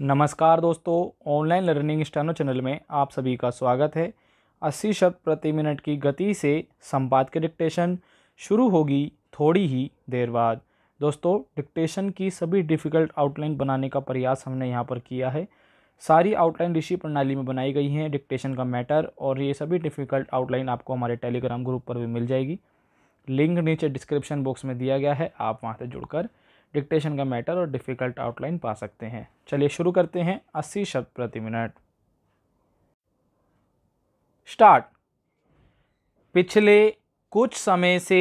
नमस्कार दोस्तों, online learning steno channel में आप सभी का स्वागत है। 80 शब्द प्रति मिनट की गति से संपाद की डिक्टेशन शुरू होगी थोड़ी ही देर बाद। दोस्तों, डिक्टेशन की सभी डिफ़िकल्ट आउटलाइन बनाने का प्रयास हमने यहाँ पर किया है। सारी आउटलाइन ऋषि प्रणाली में बनाई गई हैं, डिक्टेशन का मैटर, और ये सभी डिफ़िकल्ट आउटलाइन आपको हमारे टेलीग्राम ग्रुप पर भी मिल जाएगी। लिंक नीचे डिस्क्रिप्शन बॉक्स में दिया गया है, आप वहाँ से जुड़कर डिक्टेशन का मैटर और डिफ़िकल्ट आउटलाइन पा सकते हैं। चलिए शुरू करते हैं। 80 शब्द प्रति मिनट। स्टार्ट। पिछले कुछ समय से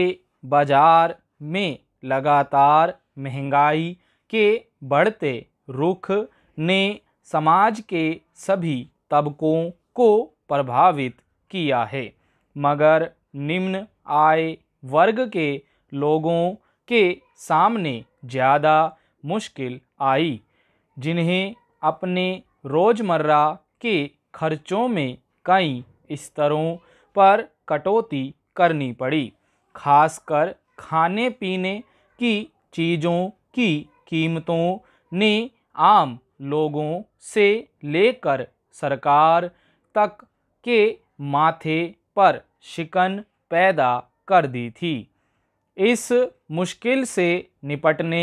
बाजार में लगातार महंगाई के बढ़ते रुख ने समाज के सभी तबकों को प्रभावित किया है, मगर निम्न आय वर्ग के लोगों के सामने ज़्यादा मुश्किल आई, जिन्हें अपने रोज़मर्रा के खर्चों में कई स्तरों पर कटौती करनी पड़ी। खासकर खाने पीने की चीज़ों की कीमतों ने आम लोगों से लेकर सरकार तक के माथे पर शिकन पैदा कर दी थी। इस मुश्किल से निपटने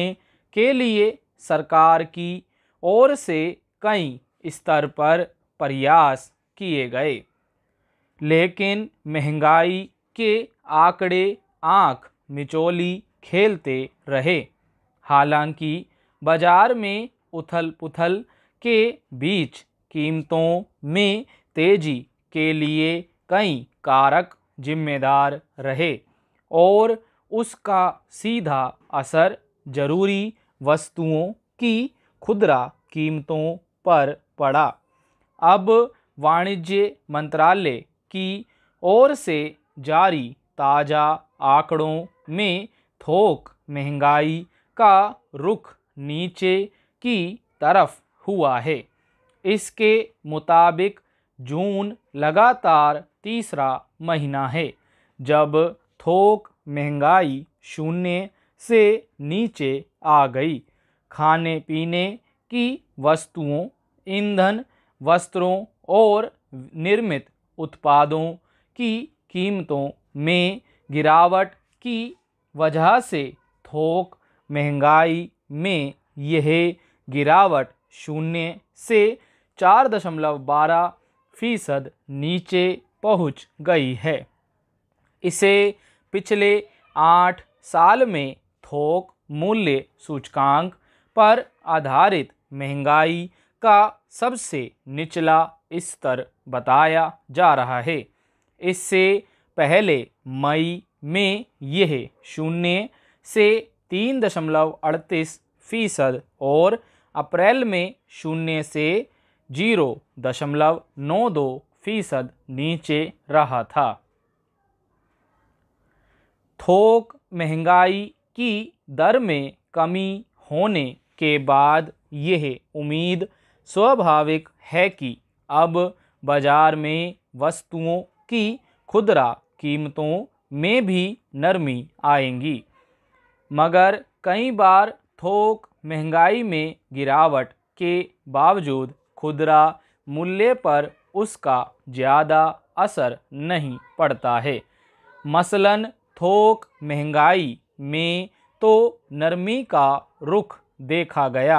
के लिए सरकार की ओर से कई स्तर पर प्रयास किए गए, लेकिन महंगाई के आंकड़े आंख मिचौली खेलते रहे। हालांकि बाज़ार में उथल पुथल के बीच कीमतों में तेज़ी के लिए कई कारक जिम्मेदार रहे और उसका सीधा असर जरूरी वस्तुओं की खुदरा कीमतों पर पड़ा। अब वाणिज्य मंत्रालय की ओर से जारी ताज़ा आंकड़ों में थोक महंगाई का रुख नीचे की तरफ हुआ है। इसके मुताबिक जून लगातार तीसरा महीना है जब थोक महंगाई 0 से नीचे आ गई। खाने पीने की वस्तुओं, ईंधन, वस्त्रों और निर्मित उत्पादों की कीमतों में गिरावट की वजह से थोक महंगाई में यह गिरावट 0 से 4.12% नीचे पहुंच गई है। इसे पिछले 8 साल में थोक मूल्य सूचकांक पर आधारित महंगाई का सबसे निचला स्तर बताया जा रहा है। इससे पहले मई में यह 0 से 3.38% और अप्रैल में 0 से 0.92% नीचे रहा था। थोक महंगाई की दर में कमी होने के बाद यह उम्मीद स्वाभाविक है कि अब बाज़ार में वस्तुओं की खुदरा कीमतों में भी नरमी आएगी, मगर कई बार थोक महंगाई में गिरावट के बावजूद खुदरा मूल्य पर उसका ज़्यादा असर नहीं पड़ता है। मसलन थोक महंगाई में तो नरमी का रुख देखा गया,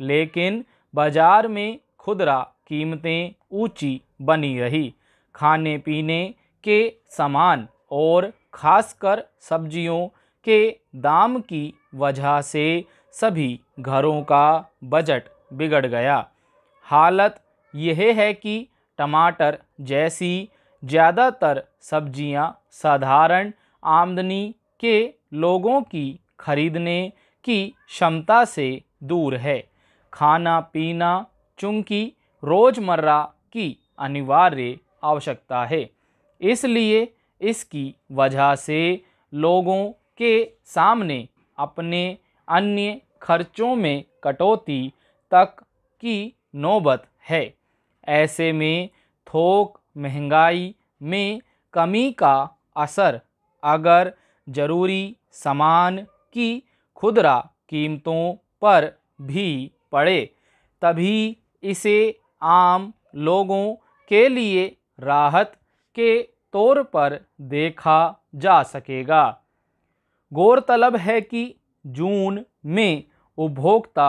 लेकिन बाज़ार में खुदरा कीमतें ऊंची बनी रही। खाने पीने के सामान और खासकर सब्जियों के दाम की वजह से सभी घरों का बजट बिगड़ गया। हालत यह है कि टमाटर जैसी ज़्यादातर सब्जियां साधारण आमदनी के लोगों की खरीदने की क्षमता से दूर है। खाना पीना चूँकि रोज़मर्रा की अनिवार्य आवश्यकता है, इसलिए इसकी वजह से लोगों के सामने अपने अन्य खर्चों में कटौती तक की नौबत है। ऐसे में थोक महंगाई में कमी का असर अगर जरूरी सामान की खुदरा कीमतों पर भी पड़े तभी इसे आम लोगों के लिए राहत के तौर पर देखा जा सकेगा। गौरतलब है कि जून में उपभोक्ता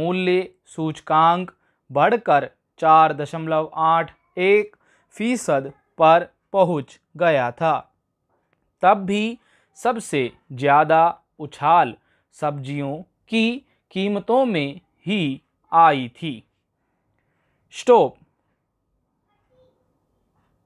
मूल्य सूचकांक बढ़कर 4.81% पर पहुंच गया था। तब भी सबसे ज़्यादा उछाल सब्जियों की कीमतों में ही आई थी। स्टॉप।